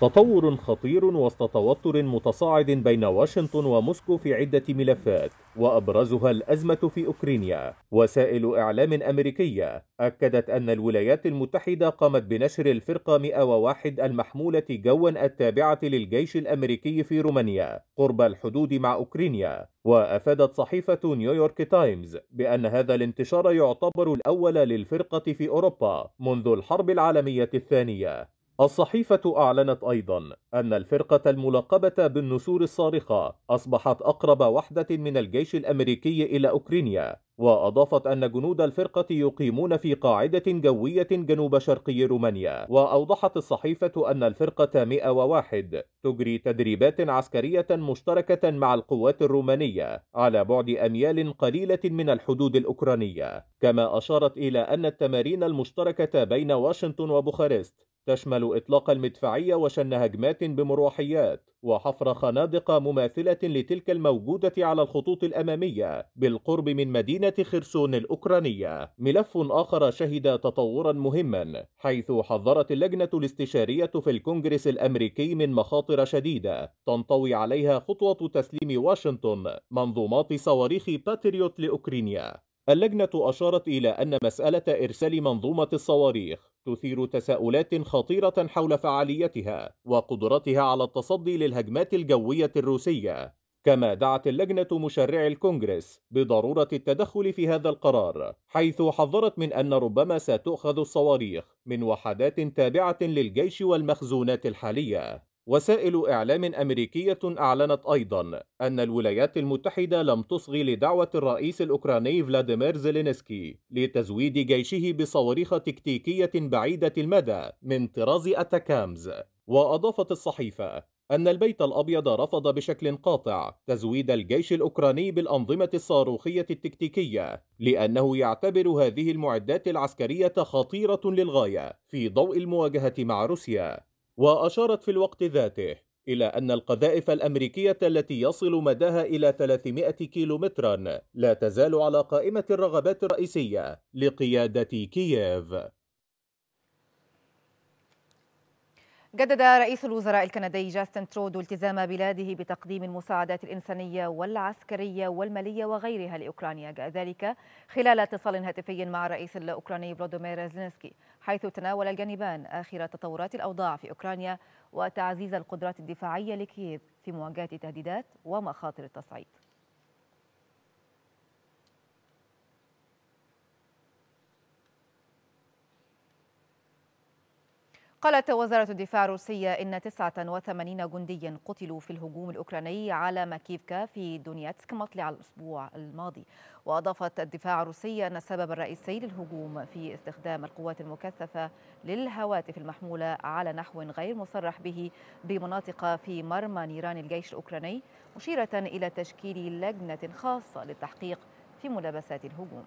تطور خطير وسط توتر متصاعد بين واشنطن وموسكو في عدة ملفات وأبرزها الأزمة في أوكرانيا. وسائل إعلام أمريكية أكدت أن الولايات المتحدة قامت بنشر الفرقة 101 المحمولة جوا التابعة للجيش الأمريكي في رومانيا قرب الحدود مع أوكرانيا. وأفادت صحيفة نيويورك تايمز بأن هذا الانتشار يعتبر الأول للفرقة في أوروبا منذ الحرب العالمية الثانية. الصحيفة أعلنت أيضا أن الفرقة الملقبة بالنسور الصارخة أصبحت أقرب وحدة من الجيش الأمريكي إلى أوكرانيا، وأضافت أن جنود الفرقة يقيمون في قاعدة جوية جنوب شرقي رومانيا. وأوضحت الصحيفة أن الفرقة 101 تجري تدريبات عسكرية مشتركة مع القوات الرومانية على بعد أميال قليلة من الحدود الأوكرانية. كما أشارت إلى أن التمارين المشتركة بين واشنطن وبوخارست تشمل إطلاق المدفعية وشن هجمات بمروحيات وحفر خنادق مماثلة لتلك الموجودة على الخطوط الأمامية بالقرب من مدينة خرسون الأوكرانية. ملف آخر شهد تطورا مهما، حيث حذرت اللجنة الاستشارية في الكونغرس الأمريكي من مخاطر شديدة تنطوي عليها خطوة تسليم واشنطن منظومات صواريخ باتريوت لأوكرانيا. اللجنة أشارت إلى أن مسألة إرسال منظومة الصواريخ تثير تساؤلات خطيرة حول فعاليتها وقدرتها على التصدي للهجمات الجوية الروسية. كما دعت اللجنة مشرعي الكونغرس بضرورة التدخل في هذا القرار، حيث حذرت من أن ربما ستؤخذ الصواريخ من وحدات تابعة للجيش والمخزونات الحالية. وسائل إعلام أمريكية أعلنت أيضا أن الولايات المتحدة لم تصغي لدعوة الرئيس الأوكراني فلاديمير زيلينسكي لتزويد جيشه بصواريخ تكتيكية بعيدة المدى من طراز أتاكامز. وأضافت الصحيفة أن البيت الأبيض رفض بشكل قاطع تزويد الجيش الأوكراني بالأنظمة الصاروخية التكتيكية، لأنه يعتبر هذه المعدات العسكرية خطيرة للغاية في ضوء المواجهة مع روسيا. وأشارت في الوقت ذاته إلى أن القذائف الأمريكية التي يصل مداها إلى 300 كيلومترا لا تزال على قائمة الرغبات الرئيسية لقيادة كييف. جدد رئيس الوزراء الكندي جاستن ترودو التزام بلاده بتقديم المساعدات الإنسانية والعسكرية والمالية وغيرها لأوكرانيا، جاء ذلك خلال اتصال هاتفي مع الرئيس الأوكراني فلاديمير زيلينسكي، حيث تناول الجانبان آخر تطورات الأوضاع في أوكرانيا وتعزيز القدرات الدفاعية لكييف في مواجهة تهديدات ومخاطر التصعيد. قالت وزارة الدفاع الروسية إن 89 جنديا قتلوا في الهجوم الأوكراني على ماكيفكا في دونيتسك مطلع الأسبوع الماضي. وأضافت الدفاع الروسي أن السبب الرئيسي للهجوم في استخدام القوات المكثفة للهواتف المحمولة على نحو غير مصرح به بمناطق في مرمى نيران الجيش الأوكراني، مشيرة إلى تشكيل لجنة خاصة للتحقيق في ملابسات الهجوم.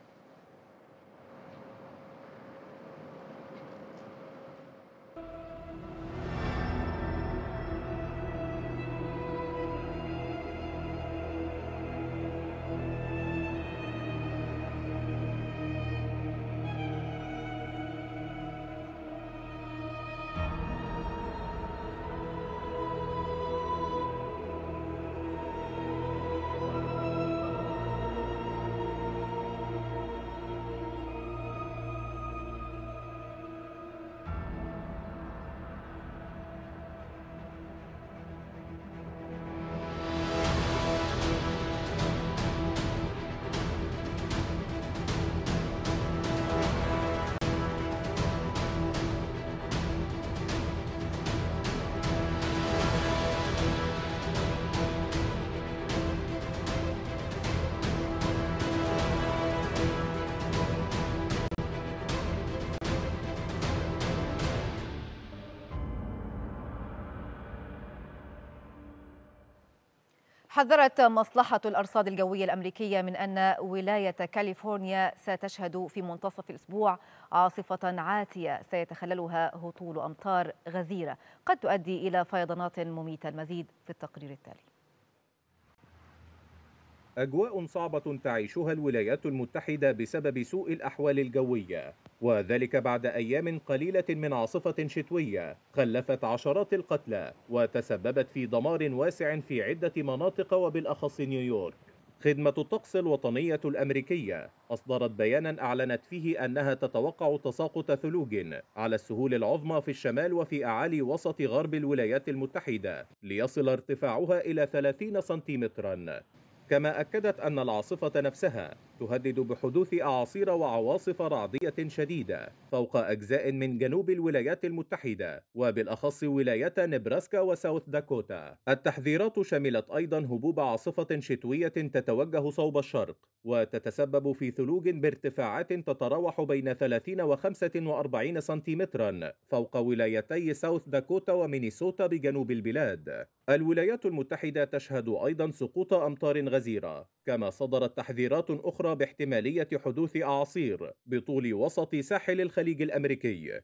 حذرت مصلحة الأرصاد الجوية الأمريكية من أن ولاية كاليفورنيا ستشهد في منتصف الأسبوع عاصفة عاتية سيتخللها هطول أمطار غزيرة قد تؤدي إلى فيضانات مميتة. المزيد في التقرير التالي. أجواء صعبة تعيشها الولايات المتحدة بسبب سوء الأحوال الجوية، وذلك بعد أيام قليلة من عاصفة شتوية خلفت عشرات القتلى وتسببت في دمار واسع في عدة مناطق وبالأخص نيويورك. خدمة الطقس الوطنية الأمريكية أصدرت بيانا أعلنت فيه أنها تتوقع تساقط ثلوج على السهول العظمى في الشمال وفي أعالي وسط غرب الولايات المتحدة ليصل ارتفاعها إلى 30 سنتيمترا. كما أكدت أن العاصفة نفسها تهدد بحدوث أعاصير وعواصف رعدية شديدة فوق أجزاء من جنوب الولايات المتحدة وبالأخص ولايات نبراسكا وساوث داكوتا. التحذيرات شملت أيضا هبوب عاصفة شتوية تتوجه صوب الشرق وتتسبب في ثلوج بارتفاعات تتراوح بين 30 و 45 سنتيمترا فوق ولايتي ساوث داكوتا ومينيسوتا بجنوب البلاد. الولايات المتحدة تشهد أيضا سقوط أمطار غزيرة، كما صدرت تحذيرات أخرى باحتمالية حدوث أعاصير بطول وسط ساحل الخليج الأمريكي.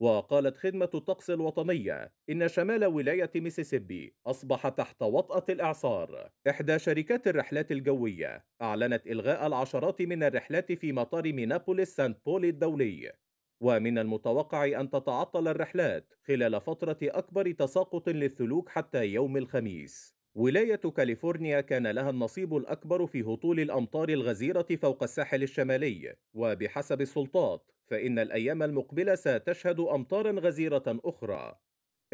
وقالت خدمة الطقس الوطنية إن شمال ولاية ميسيسيبي أصبح تحت وطأة الإعصار. إحدى شركات الرحلات الجوية أعلنت إلغاء العشرات من الرحلات في مطار مينابوليس سانت بول الدولي، ومن المتوقع أن تتعطل الرحلات خلال فترة أكبر تساقط للثلوج حتى يوم الخميس. ولاية كاليفورنيا كان لها النصيب الأكبر في هطول الأمطار الغزيرة فوق الساحل الشمالي، وبحسب السلطات فإن الأيام المقبلة ستشهد أمطارا غزيرة أخرى.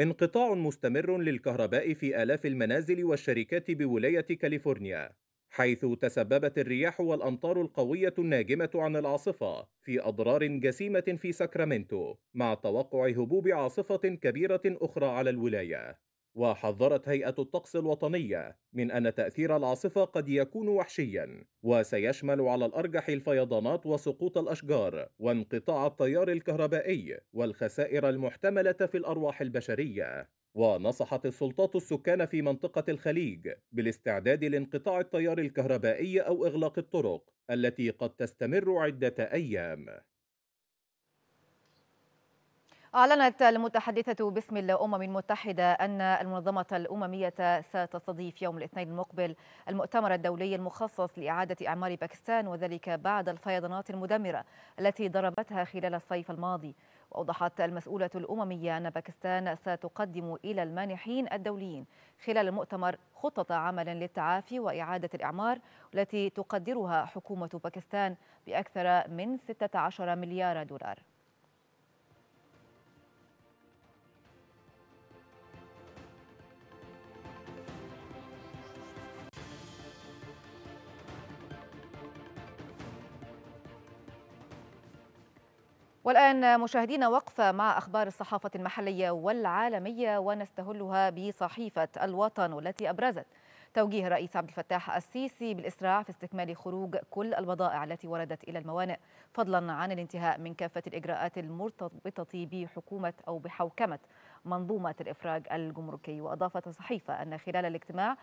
انقطاع مستمر للكهرباء في آلاف المنازل والشركات بولاية كاليفورنيا، حيث تسببت الرياح والأمطار القوية الناجمة عن العاصفة في أضرار جسيمة في ساكرامنتو، مع توقع هبوب عاصفة كبيرة أخرى على الولاية. وحذرت هيئة الطقس الوطنية من أن تأثير العاصفة قد يكون وحشيا، وسيشمل على الأرجح الفيضانات وسقوط الأشجار وانقطاع التيار الكهربائي والخسائر المحتملة في الأرواح البشرية. ونصحت السلطات السكان في منطقة الخليج بالاستعداد لانقطاع التيار الكهربائي أو إغلاق الطرق التي قد تستمر عدة أيام. أعلنت المتحدثة باسم الأمم المتحدة أن المنظمة الأممية ستستضيف يوم الاثنين المقبل المؤتمر الدولي المخصص لإعادة أعمار باكستان، وذلك بعد الفيضانات المدمرة التي ضربتها خلال الصيف الماضي. وأوضحت المسؤولة الأممية أن باكستان ستقدم إلى المانحين الدوليين خلال المؤتمر خطة عمل للتعافي وإعادة الإعمار التي تقدرها حكومة باكستان بأكثر من 16 مليار دولار. والآن مشاهدينا وقفة مع أخبار الصحافة المحلية والعالمية، ونستهلها بصحيفة الوطن والتي أبرزت توجيه الرئيس عبد الفتاح السيسي بالإسراع في استكمال خروج كل البضائع التي وردت إلى الموانئ، فضلا عن الانتهاء من كافة الإجراءات المرتبطة بحكومة أو بحوكمة منظومة الإفراج الجمركي. وأضافت الصحيفة أن خلال الاجتماع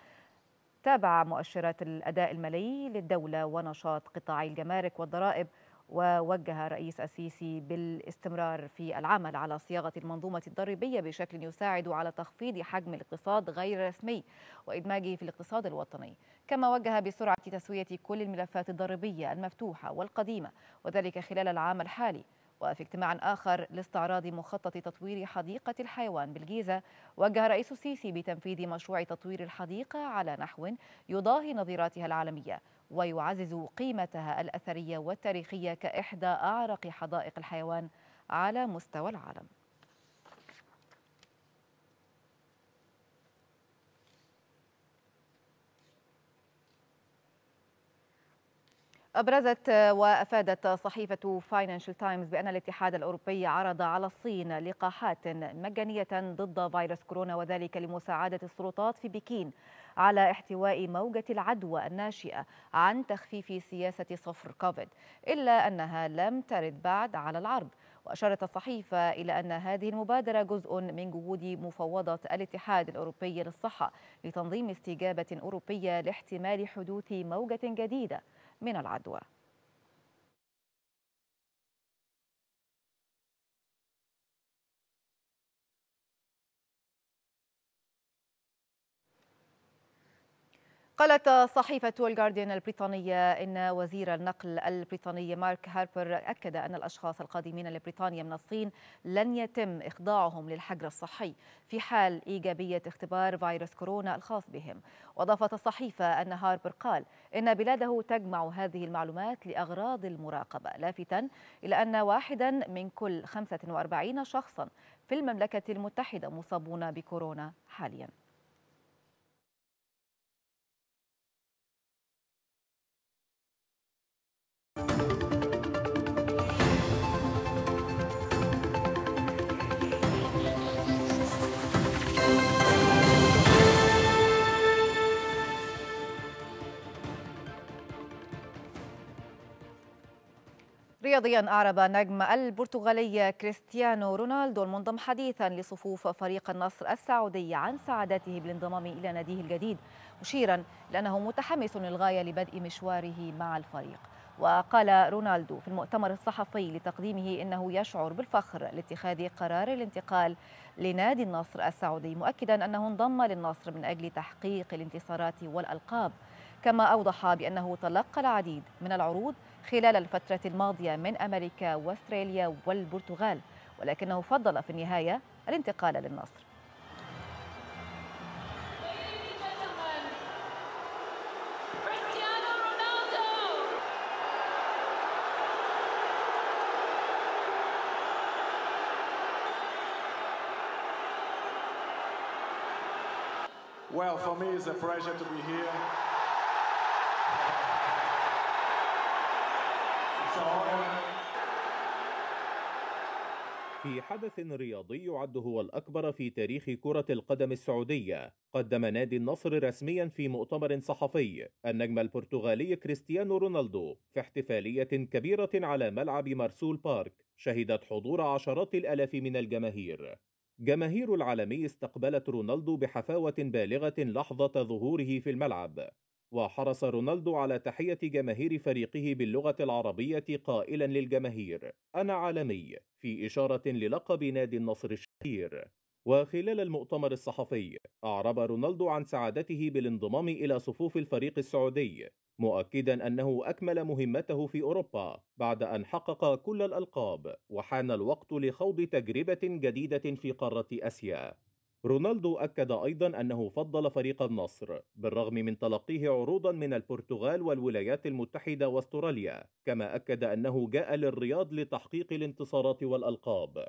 تابع مؤشرات الأداء المالي للدولة ونشاط قطاعي الجمارك والضرائب، ووجه الرئيس السيسي بالاستمرار في العمل على صياغة المنظومة الضريبية بشكل يساعد على تخفيض حجم الاقتصاد غير الرسمي وإدماجه في الاقتصاد الوطني. كما وجه بسرعة تسوية كل الملفات الضريبية المفتوحة والقديمة، وذلك خلال العام الحالي. وفي اجتماع آخر لاستعراض مخطط تطوير حديقة الحيوان بالجيزة، وجه الرئيس السيسي بتنفيذ مشروع تطوير الحديقة على نحو يضاهي نظيراتها العالمية ويعزز قيمتها الأثرية والتاريخية كإحدى أعرق حدائق الحيوان على مستوى العالم. أبرزت وأفادت صحيفة فاينانشال تايمز بأن الاتحاد الأوروبي عرض على الصين لقاحات مجانية ضد فيروس كورونا، وذلك لمساعدة السلطات في بكين على احتواء موجة العدوى الناشئة عن تخفيف سياسة صفر كوفيد، إلا أنها لم ترد بعد على العرض. وأشارت الصحيفة إلى أن هذه المبادرة جزء من جهود مفوضة الاتحاد الأوروبي للصحة لتنظيم استجابة أوروبية لاحتمال حدوث موجة جديدة من العدوى. قالت صحيفة الجارديان البريطانية إن وزير النقل البريطاني مارك هاربر أكد أن الأشخاص القادمين لبريطانيا من الصين لن يتم إخضاعهم للحجر الصحي في حال إيجابية اختبار فيروس كورونا الخاص بهم. وأضافت الصحيفة أن هاربر قال إن بلاده تجمع هذه المعلومات لأغراض المراقبة، لافتاً إلى أن واحداً من كل 45 شخصاً في المملكة المتحدة مصابون بكورونا حالياً. رياضيا، أعرب نجم البرتغالي كريستيانو رونالدو المنضم حديثا لصفوف فريق النصر السعودي عن سعادته بالانضمام إلى ناديه الجديد، مشيرا لأنه متحمس للغاية لبدء مشواره مع الفريق. وقال رونالدو في المؤتمر الصحفي لتقديمه إنه يشعر بالفخر لاتخاذ قرار الانتقال لنادي النصر السعودي، مؤكدا أنه انضم للنصر من أجل تحقيق الانتصارات والألقاب، كما أوضح بأنه تلقى العديد من العروض خلال الفترة الماضية من أمريكا وأستراليا والبرتغال، ولكنه فضل في النهاية الانتقال للنصر. Well, for me it's a pleasure to be here. في حدث رياضي يعد هو الأكبر في تاريخ كرة القدم السعودية، قدم نادي النصر رسميا في مؤتمر صحفي النجم البرتغالي كريستيانو رونالدو في احتفالية كبيرة على ملعب مارسول بارك شهدت حضور عشرات الآلاف من الجماهير. جماهير العالمي استقبلت رونالدو بحفاوة بالغة لحظة ظهوره في الملعب، وحرص رونالدو على تحية جماهير فريقه باللغة العربية قائلا للجماهير: أنا عالمي، في إشارة للقب نادي النصر الشهير. وخلال المؤتمر الصحفي أعرب رونالدو عن سعادته بالانضمام إلى صفوف الفريق السعودي، مؤكدا أنه أكمل مهمته في أوروبا بعد أن حقق كل الألقاب وحان الوقت لخوض تجربة جديدة في قارة آسيا. رونالدو أكد أيضا أنه فضل فريق النصر بالرغم من تلقيه عروضا من البرتغال والولايات المتحدة وأستراليا، كما أكد أنه جاء للرياض لتحقيق الانتصارات والألقاب.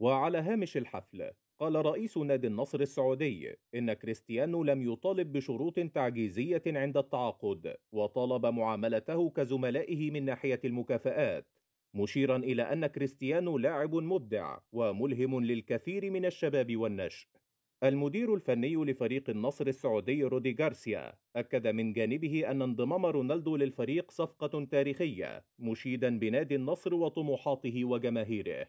وعلى هامش الحفل قال رئيس نادي النصر السعودي إن كريستيانو لم يطالب بشروط تعجيزية عند التعاقد، وطالب معاملته كزملائه من ناحية المكافآت، مشيرا إلى أن كريستيانو لاعب مبدع وملهم للكثير من الشباب والنشء. المدير الفني لفريق النصر السعودي رودي غارسيا أكد من جانبه أن انضمام رونالدو للفريق صفقة تاريخية، مشيدا بنادي النصر وطموحاته وجماهيره.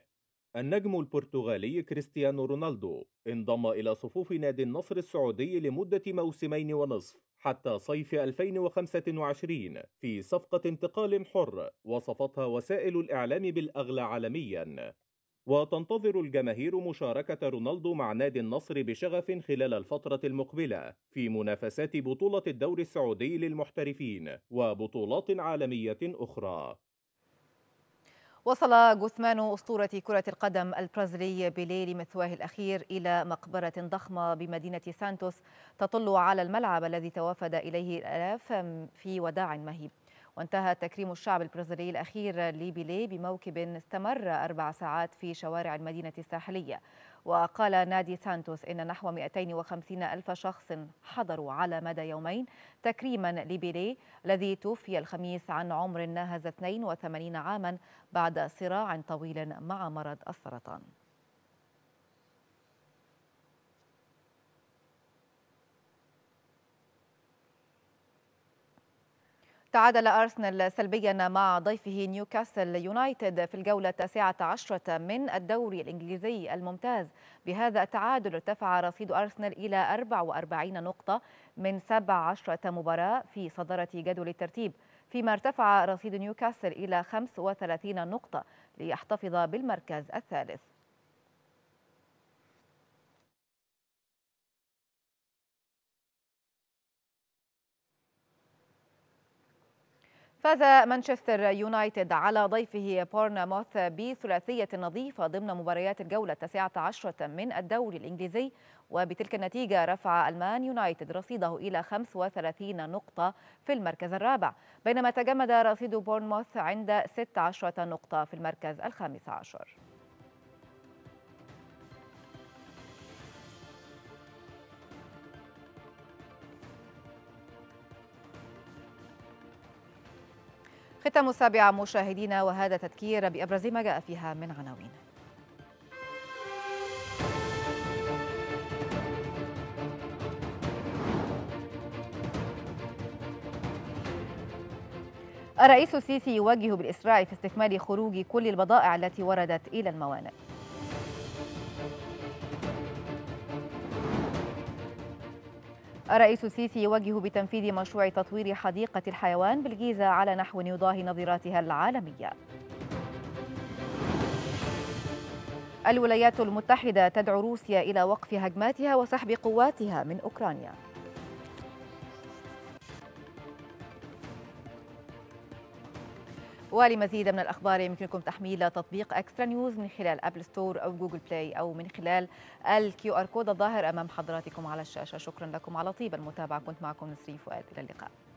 النجم البرتغالي كريستيانو رونالدو انضم إلى صفوف نادي النصر السعودي لمدة موسمين ونصف حتى صيف 2025 في صفقة انتقال حر وصفتها وسائل الإعلام بالأغلى عالمياً. وتنتظر الجماهير مشاركة رونالدو مع نادي النصر بشغف خلال الفترة المقبلة في منافسات بطولة الدوري السعودي للمحترفين وبطولات عالمية أخرى. وصل جثمان أسطورة كرة القدم البرازيلي بيليه لمثواه الأخير إلى مقبرة ضخمة بمدينة سانتوس تطل على الملعب الذي توافد إليه الآلاف في وداع مهيب. وانتهى تكريم الشعب البرازيلي الأخير لبيليه بموكب استمر 4 ساعات في شوارع المدينة الساحلية. وقال نادي سانتوس إن نحو 250 ألف شخص حضروا على مدى يومين تكريما لبيليه الذي توفي الخميس عن عمر ناهز 82 عاما بعد صراع طويل مع مرض السرطان. تعادل أرسنال سلبيا مع ضيفه نيوكاسل يونايتد في الجولة 19 من الدوري الإنجليزي الممتاز. بهذا التعادل ارتفع رصيد أرسنال إلى 44 نقطة من 17 مباراة في صدارة جدول الترتيب، فيما ارتفع رصيد نيوكاسل إلى 35 نقطة ليحتفظ بالمركز الثالث. فاز مانشستر يونايتد على ضيفه بورنموث بثلاثية نظيفة ضمن مباريات الجولة 19 من الدوري الإنجليزي، وبتلك النتيجة رفع المان يونايتد رصيده إلى 35 نقطة في المركز الرابع، بينما تجمد رصيد بورنموث عند 16 نقطة في المركز ال15. ختام السابعة مشاهدينا، وهذا تذكير بأبرز ما جاء فيها من عناوين. الرئيس السيسي يوجه بالإسراع في استكمال خروج كل البضائع التي وردت إلى الموانئ. الرئيس السيسي يوجه بتنفيذ مشروع تطوير حديقة الحيوان بالجيزة على نحو يضاهي نظيراتها العالمية. الولايات المتحدة تدعو روسيا إلى وقف هجماتها وسحب قواتها من أوكرانيا. ولمزيد من الأخبار يمكنكم تحميل تطبيق اكسترا نيوز من خلال أبل ستور أو جوجل بلاي أو من خلال الكيو آر كود الظاهر أمام حضراتكم على الشاشة. شكرا لكم على طيب المتابعة، كنت معكم نسرين فؤاد، إلى اللقاء.